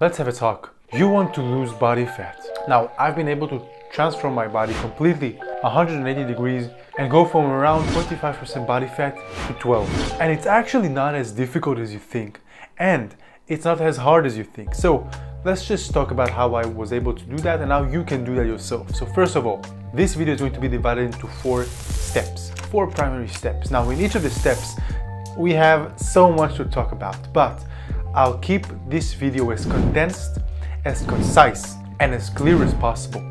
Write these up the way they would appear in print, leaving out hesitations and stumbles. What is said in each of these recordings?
Let's have a talk. You want to lose body fat. Now, I've been able to transform my body completely 180 degrees and go from around 25% body fat to 12%. And it's actually not as difficult as you think, and it's not as hard as you think. So let's just talk about how I was able to do that and how you can do that yourself. So first of all, this video is going to be divided into four primary steps. Now, in each of the steps, we have so much to talk about, but I'll keep this video as condensed, as concise, and as clear as possible.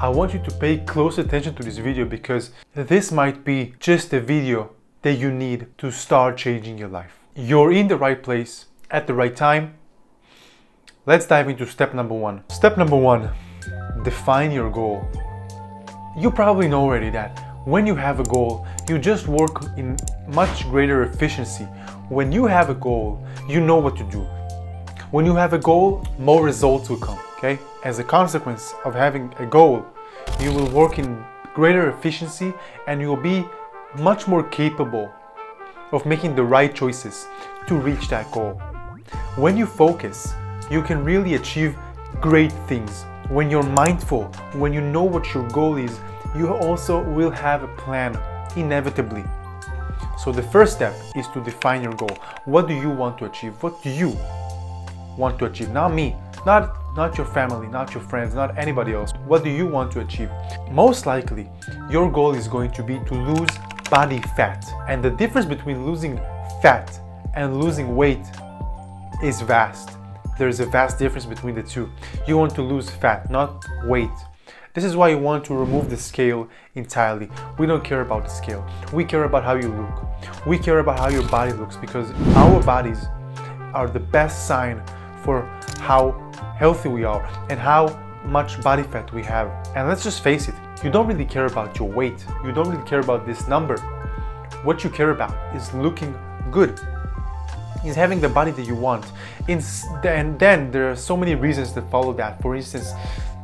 I want you to pay close attention to this video because this might be just a video that you need to start changing your life. You're in the right place at the right time. Let's dive into step number one. Step number one, define your goal. You probably know already that when you have a goal, you just work in much greater efficiency. When you have a goal, you know what to do. When you have a goal, more results will come, okay? As a consequence of having a goal, you will work in greater efficiency and you'll be much more capable of making the right choices to reach that goal. When you focus, you can really achieve great things. When you're mindful, when you know what your goal is, you also will have a plan, inevitably. So the first step is to define your goal. What do you want to achieve? What do you want to achieve? Not me, not your family, not your friends, not anybody else. What do you want to achieve? Most likely, your goal is going to be to lose body fat. And the difference between losing fat and losing weight is vast. There is a vast difference between the two. You want to lose fat, not weight. This is why you want to remove the scale entirely. We don't care about the scale. We care about how you look. We care about how your body looks, because our bodies are the best sign for how healthy we are and how much body fat we have. And let's just face it, you don't really care about your weight. You don't really care about this number. What you care about is looking good, is having the body that you want. And then there are so many reasons that follow that. For instance,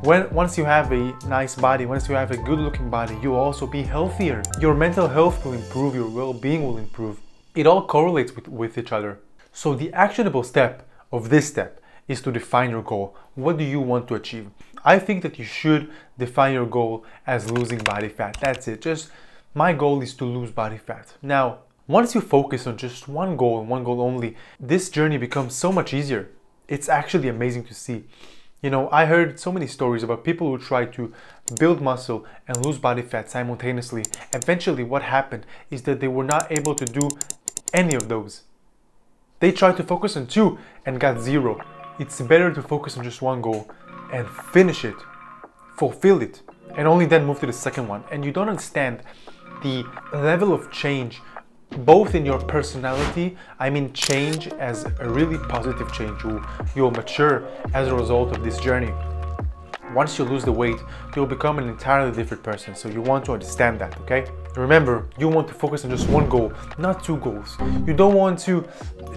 once you have a nice body, once you have a good looking body, you'll also be healthier. Your mental health will improve, your well-being will improve. It all correlates with each other. So the actionable step of this step is to define your goal. What do you want to achieve? I think that you should define your goal as losing body fat. That's it. Just, my goal is to lose body fat. Now, once you focus on just one goal and one goal only, this journey becomes so much easier. It's actually amazing to see. You know, I heard so many stories about people who try to build muscle and lose body fat simultaneously. Eventually, what happened is that they were not able to do any of those. They tried to focus on two and got zero. It's better to focus on just one goal and finish it, fulfill it, and only then move to the second one. And you don't understand the level of change, both in your personality. I mean, change as a really positive change. You'll mature as a result of this journey. Once you lose the weight, you'll become an entirely different person. So you want to understand that, okay? Remember, you want to focus on just one goal, not two goals. You don't want to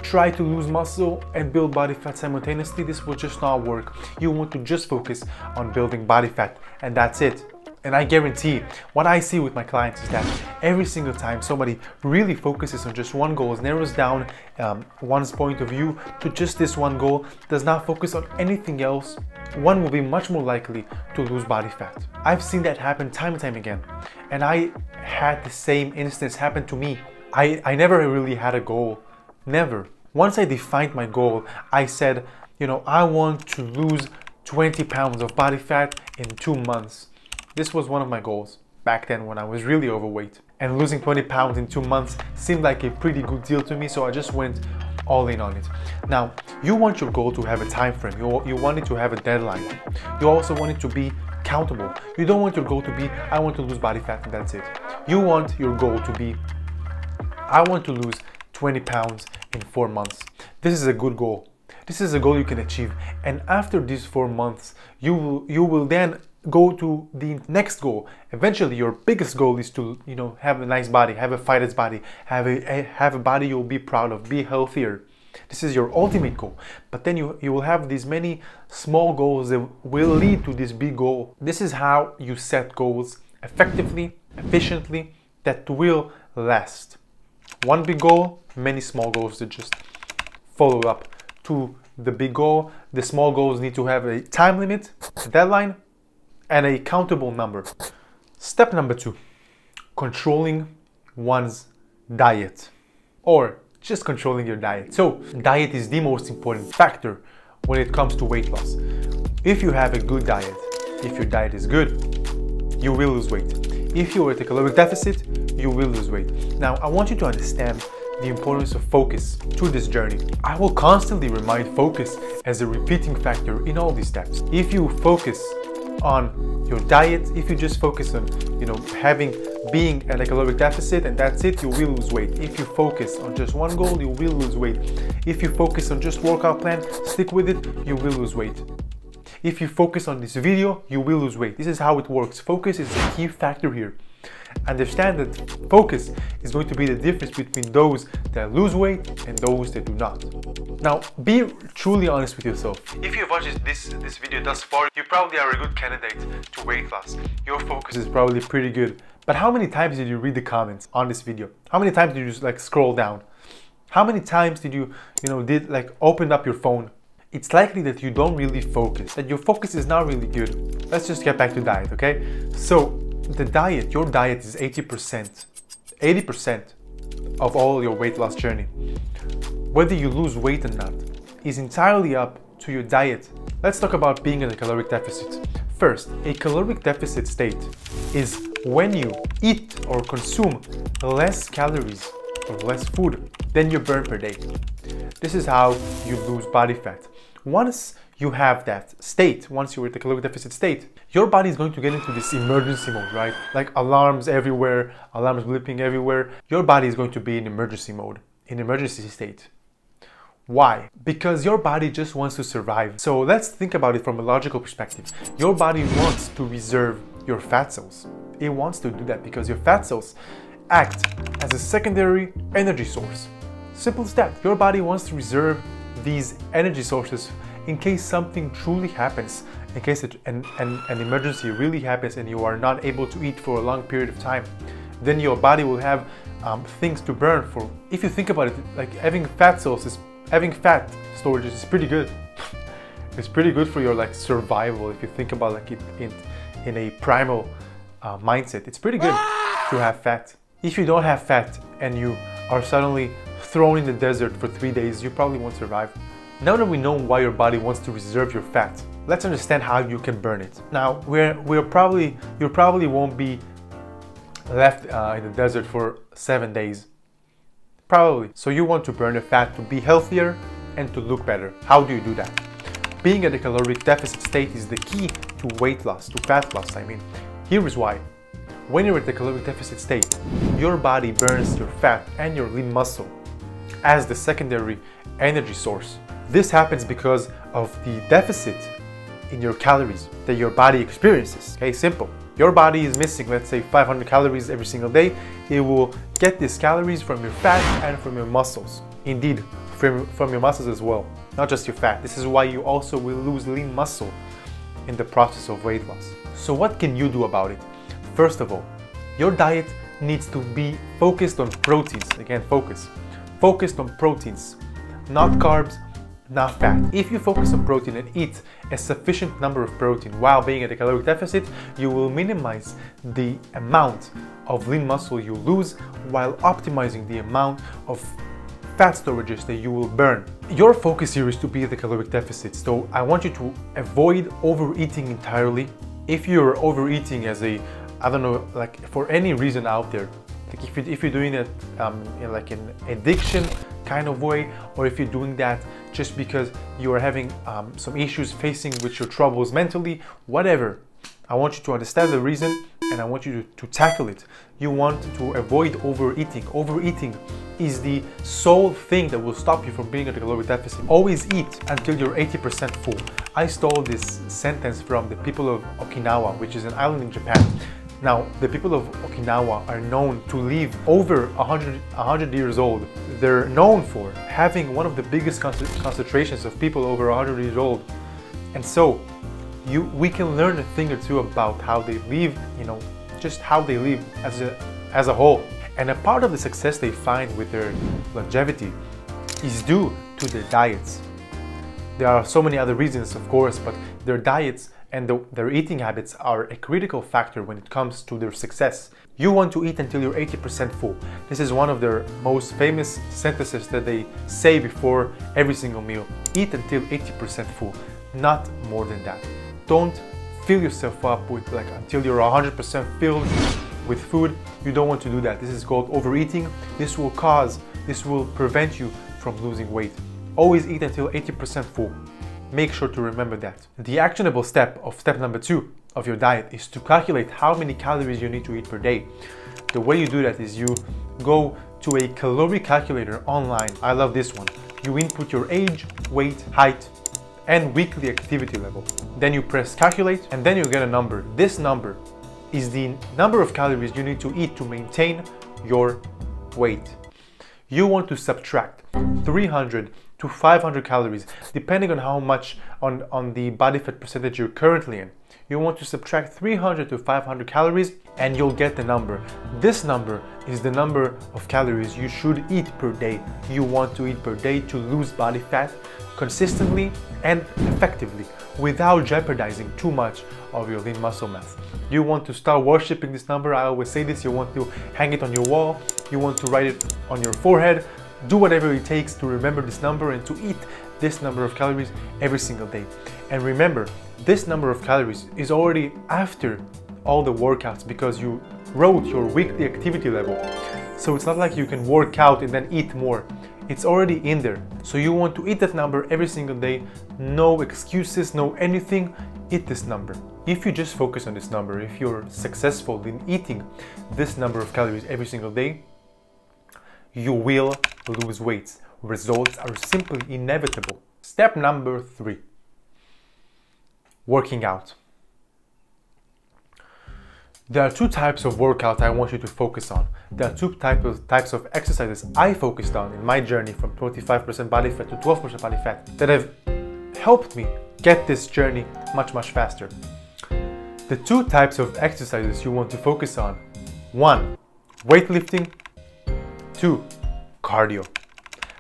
try to lose muscle and build body fat simultaneously. This will just not work. You want to just focus on building body fat, and that's it. And I guarantee, what I see with my clients is that every single time somebody really focuses on just one goal, narrows down one's point of view to just this one goal, does not focus on anything else, one will be much more likely to lose body fat. I've seen that happen time and time again. And I had the same instance happen to me. I never really had a goal, never. Once I defined my goal, I said, you know, I want to lose 20 pounds of body fat in 2 months. This was one of my goals back then when I was really overweight. And losing 20 pounds in 2 months seemed like a pretty good deal to me, so I just went all in on it. Now, you want your goal to have a time frame. You want it to have a deadline. You also want it to be countable. You don't want your goal to be, I want to lose body fat and that's it. You want your goal to be, I want to lose 20 pounds in 4 months. This is a good goal. This is a goal you can achieve. And after these 4 months, you will then go to the next goal. Eventually, your biggest goal is to, you know, have a nice body, have a fighter's body, have a body you'll be proud of, be healthier. This is your ultimate goal. But then you will have these many small goals that will lead to this big goal. This is how you set goals effectively, efficiently, that will last. One big goal, many small goals that just follow up to the big goal. The small goals need to have a time limit, deadline, and a countable number. Step number two, controlling one's diet, or just controlling your diet. So diet is the most important factor when it comes to weight loss. If you have a good diet, if your diet is good, you will lose weight. If you are at a caloric deficit, you will lose weight. Now, I want you to understand the importance of focus through this journey. I will constantly remind focus as a repeating factor in all these steps. If you focus on your diet, if you just focus on, being at a caloric deficit and that's it, you will lose weight. If you focus on just one goal, you will lose weight. If you focus on just workout plan, stick with it, you will lose weight. If you focus on this video, you will lose weight. This is how it works. Focus is the key factor here. Understand that focus is going to be the difference between those that lose weight and those that do not. Now, be truly honest with yourself. If you've watched this video thus far, you probably are a good candidate to weight loss. Your focus is probably pretty good. But how many times did you read the comments on this video? How many times did you just scroll down? How many times did you, open up your phone? It's likely that you don't really focus, that your focus is not really good. Let's just get back to diet, okay? So the diet, your diet is 80% of all your weight loss journey. Whether you lose weight or not is entirely up to your diet. Let's talk about being in a caloric deficit. First, a caloric deficit state is when you eat or consume less calories or less food than you burn per day. This is how you lose body fat. Once you have that state, once you're at the caloric deficit state, your body is going to get into this emergency mode, right? Like alarms everywhere, alarms bleeping everywhere. Your body is going to be in emergency mode, in emergency state. Why? Because your body just wants to survive. So let's think about it from a logical perspective. Your body wants to reserve your fat cells. It wants to do that because your fat cells act as a secondary energy source. Simple step. Your body wants to reserve these energy sources in case something truly happens, in case an emergency really happens and you are not able to eat for a long period of time. Then your body will have things to burn for. If you think about it, like having fat storage is pretty good. It's pretty good for your survival. If you think about it in a primal mindset, it's pretty good to have fat. If you don't have fat and you are suddenly thrown in the desert for 3 days, you probably won't survive. Now that we know why your body wants to reserve your fat, let's understand how you can burn it. Now, you probably won't be left in the desert for 7 days, probably. So you want to burn your fat to be healthier and to look better. How do you do that? Being at a caloric deficit state is the key to weight loss, to fat loss, I mean. Here is why. When you're at the caloric deficit state, your body burns your fat and your lean muscle as the secondary energy source. This happens because of the deficit in your calories that your body experiences. Okay, simple. Your body is missing, let's say, 500 calories every single day. It will get these calories from your fat and from your muscles. Indeed, from your muscles as well, not just your fat. This is why you also will lose lean muscle in the process of weight loss. So what can you do about it? First of all, your diet needs to be focused on proteins. Again, focus. Focused on proteins, not carbs, not fat. If you focus on protein and eat a sufficient number of protein while being at a caloric deficit, you will minimize the amount of lean muscle you lose while optimizing the amount of fat storages that you will burn. Your focus here is to be at the caloric deficit, so I want you to avoid overeating entirely. If you're overeating as a, for any reason out there, like if you're doing it in an addiction kind of way, or if you're doing that just because you are having some issues facing with your troubles mentally, whatever, I want you to understand the reason and I want you to tackle it. You want to avoid overeating. Overeating is the sole thing that will stop you from being at a caloric deficit. Always eat until you're 80% full. I stole this sentence from the people of Okinawa, which is an island in Japan. Now, the people of Okinawa are known to live over 100 years old. They're known for having one of the biggest concentrations of people over 100 years old. And so, we can learn a thing or two about how they live, just how they live as a whole. And a part of the success they find with their longevity is due to their diets. There are so many other reasons, of course, but their diets and their eating habits are a critical factor when it comes to their success. You want to eat until you're 80% full. This is one of their most famous sentences that they say before every single meal. Eat until 80% full, not more than that. Don't fill yourself up with until you're 100% filled with food. You don't want to do that. This is called overeating. This will prevent you from losing weight. Always eat until 80% full. Make sure to remember that. The actionable step of step number 2 of your diet is to calculate how many calories you need to eat per day. The way you do that is you go to a calorie calculator online. I love this one. You input your age, weight, height, and weekly activity level. Then you press calculate, and then you get a number. This number is the number of calories you need to eat to maintain your weight. You want to subtract 300 to 500 calories, depending on how much on the body fat percentage you're currently in. You want to subtract 300 to 500 calories and you'll get the number. This number is the number of calories you should eat per day. You want to eat per day to lose body fat consistently and effectively without jeopardizing too much of your lean muscle mass. You want to start worshipping this number. I always say this. You want to hang it on your wall. You want to write it on your forehead. Do whatever it takes to remember this number and to eat this number of calories every single day. And remember, this number of calories is already after all the workouts because you wrote your weekly activity level. So it's not like you can work out and then eat more. It's already in there. So you want to eat that number every single day. No excuses, no anything. Eat this number. If you just focus on this number, if you're successful in eating this number of calories every single day, you will lose weight. Results are simply inevitable. Step number 3. Working out. There are two types of workout I want you to focus on. There are two types of exercises I focused on in my journey from 25% body fat to 12% body fat that have helped me get this journey much faster. The two types of exercises you want to focus on: 1. Weightlifting. 2. Cardio.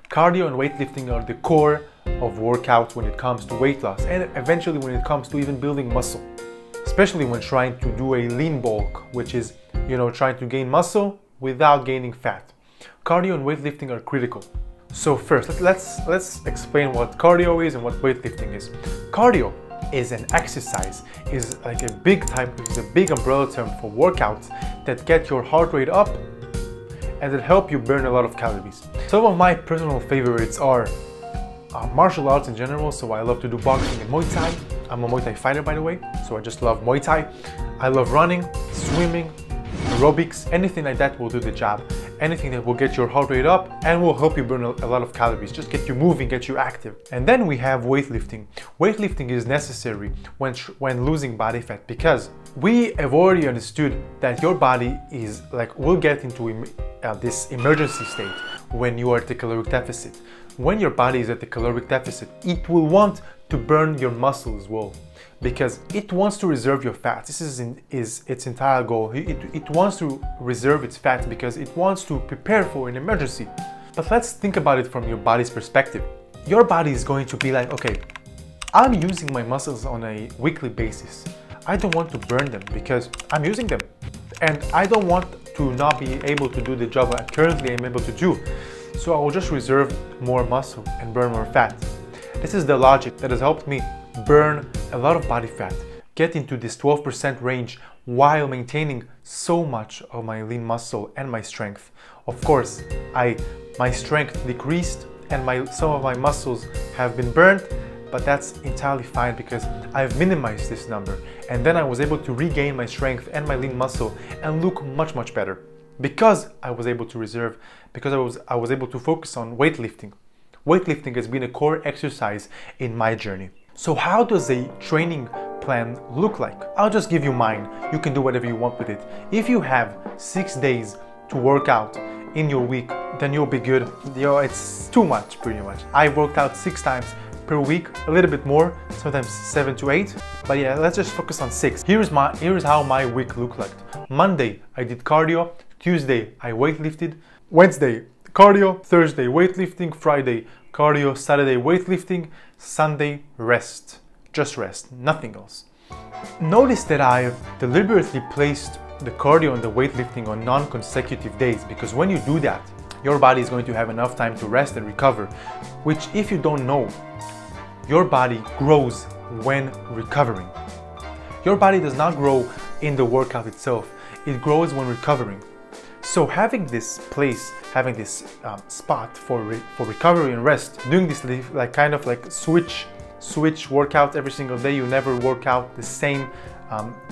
Cardio and weightlifting are the core of workouts when it comes to weight loss and eventually when it comes to even building muscle, especially when trying to do a lean bulk, which is, you know, trying to gain muscle without gaining fat. Cardio and weightlifting are critical. So first, let's explain what cardio is and what weightlifting is. Cardio is an exercise, is like a big type, is a big umbrella term for workouts that get your heart rate up and that help you burn a lot of calories. Some of my personal favorites are martial arts in general, so I love to do boxing and Muay Thai. I'm a Muay Thai fighter, by the way, so I just love Muay Thai. I love running, swimming, aerobics, anything like that will do the job. Anything that will get your heart rate up and will help you burn a lot of calories, just get you moving, get you active. And then we have weightlifting. Weightlifting is necessary when losing body fat because we have already understood that your body is will get into this emergency state when you are at the caloric deficit. When your body is at the caloric deficit, it will want to burn your muscles as well because it wants to reserve your fat. This is its entire goal. It wants to reserve its fat because it wants to prepare for an emergency. But let's think about it from your body's perspective. Your body is going to be like, okay, I'm using my muscles on a weekly basis. I don't want to burn them because I'm using them. And I don't want to not be able to do the job I currently am able to do. So I will just reserve more muscle and burn more fat. This is the logic that has helped me burn a lot of body fat, get into this 12% range while maintaining so much of my lean muscle and my strength. Of course, my strength decreased and some of my muscles have been burned, but that's entirely fine because I've minimized this number. And then I was able to regain my strength and my lean muscle and look much better because I was able to reserve, because I was able to focus on weightlifting. Weightlifting has been a core exercise in my journey. So how does a training plan look like? I'll just give you mine. You can do whatever you want with it. If you have 6 days to work out in your week, then you'll be good. You know, it's too much, pretty much. I've worked out 6 times per week, a little bit more, sometimes 7 to 8. But yeah, let's just focus on 6. Here's how my week looked like. Monday, I did cardio. Tuesday, I weightlifted. Wednesday, cardio. Thursday, weightlifting. Friday, cardio. Saturday, weightlifting. Sunday rest, just rest, nothing else. Notice that I've deliberately placed the cardio and the weightlifting on non-consecutive days, because when you do that, your body is going to have enough time to rest and recover, which, if you don't know, your body grows when recovering. Your body does not grow in the workout itself, it grows when recovering. So having this place, having this spot for recovery and rest, doing this like kind of like switch workout every single day, you never work out the same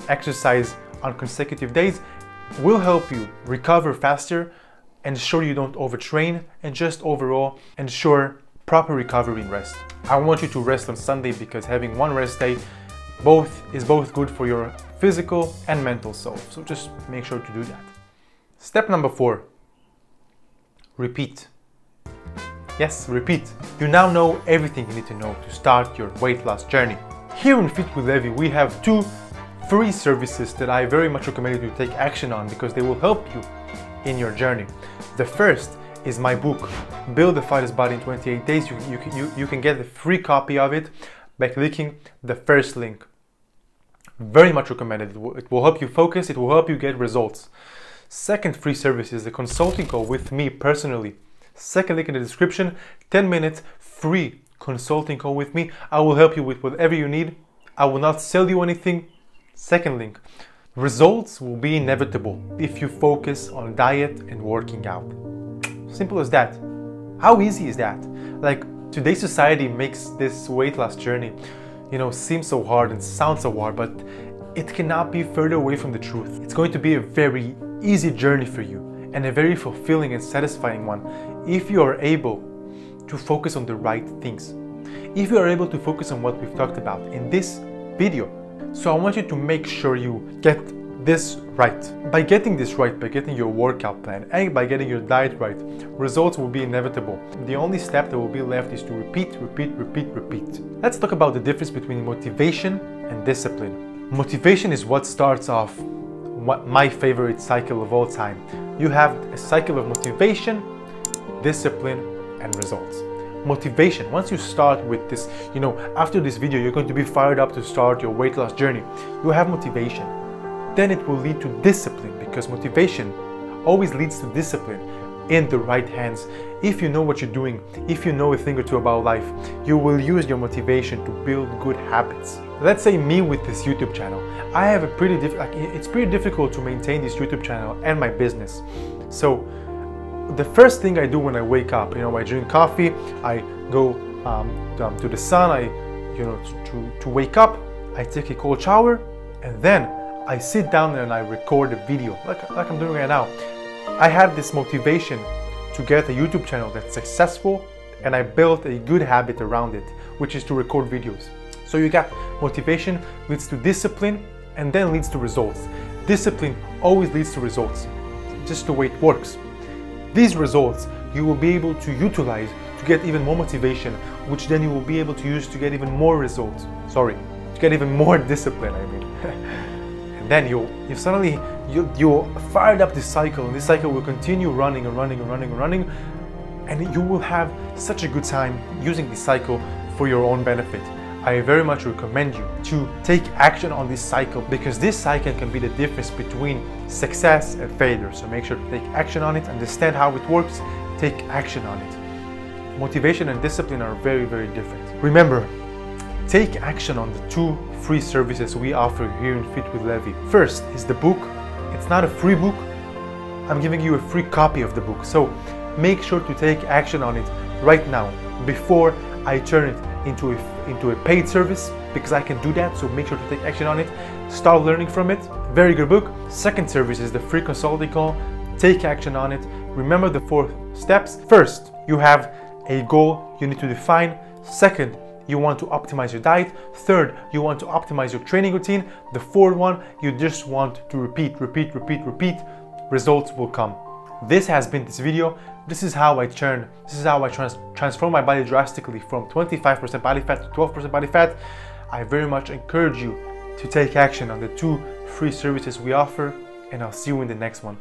exercise on consecutive days, will help you recover faster, ensure you don't overtrain, and just overall ensure proper recovery and rest. I want you to rest on Sunday because having one rest day is both good for your physical and mental self. So just make sure to do that. Step number 4, repeat. Yes, repeat. You now know everything you need to know to start your weight loss journey. Here in Fit with Levi, we have 2 free services that I very much recommend you to take action on because they will help you in your journey. The first is my book, Build the Fittest Body in 28 Days. You can get a free copy of it by clicking the first link. Very much recommended. It will help you focus, it will help you get results. Second free service is the consulting call with me personally. Second link in the description, 10-minute free consulting call with me. I will help you with whatever you need. I will not sell you anything. Second link. Results will be inevitable if you focus on diet and working out. Simple as that. How easy is that? Like, today's society makes this weight loss journey, you know, seem so hard and sound so hard, but it cannot be further away from the truth. It's going to be a very easy journey for you and a very fulfilling and satisfying one if you are able to focus on the right things. If you are able to focus on what we've talked about in this video. So I want you to make sure you get this right. By getting this right, by getting your workout plan and by getting your diet right, results will be inevitable. The only step that will be left is to repeat, repeat, repeat, repeat. Let's talk about the difference between motivation and discipline. Motivation is what starts off my favorite cycle of all time. You have a cycle of motivation, discipline, and results. Motivation, once you start with this, you know, after this video you're going to be fired up to start your weight loss journey. You have motivation, then it will lead to discipline, because motivation always leads to discipline in the right hands. If you know what you're doing, if you know a thing or two about life, you will use your motivation to build good habits. Let's say me with this YouTube channel, I have a pretty it's pretty difficult to maintain this YouTube channel and my business. So the first thing I do when I wake up, you know, I drink coffee, I go to the sun, to wake up, I take a cold shower, and then I sit down and I record a video, like I'm doing right now. I had this motivation to get a YouTube channel that's successful, and I built a good habit around it, which is to record videos. So you got motivation leads to discipline, and then leads to results. Discipline always leads to results, just the way it works. These results you will be able to utilize to get even more motivation, which then you will be able to use to get even more results. Sorry, to get even more discipline, I mean. And then you're fired up this cycle, and this cycle will continue running and running and running and running, and you will have such a good time using this cycle for your own benefit. I very much recommend you to take action on this cycle, because this cycle can be the difference between success and failure. So make sure to take action on it, understand how it works, take action on it. Motivation and discipline are very, very different. Remember, take action on the 2 free services we offer here in Fit with Levi. First is the book. It's not a free book. I'm giving you a free copy of the book. So make sure to take action on it right now before I turn it into a paid service, because I can do that. So make sure to take action on it, start learning from it. Very good book. Second service is the free consulting call. Take action on it. Remember the 4 steps. First, you have a goal you need to define. Second, you want to optimize your diet. Third, you want to optimize your training routine. The 4th one, you just want to repeat, repeat, repeat, repeat. Results will come. This has been this video. This is how I turn, this is how I transform my body drastically from 25% body fat to 12% body fat. I very much encourage you to take action on the 2 free services we offer, and I'll see you in the next one.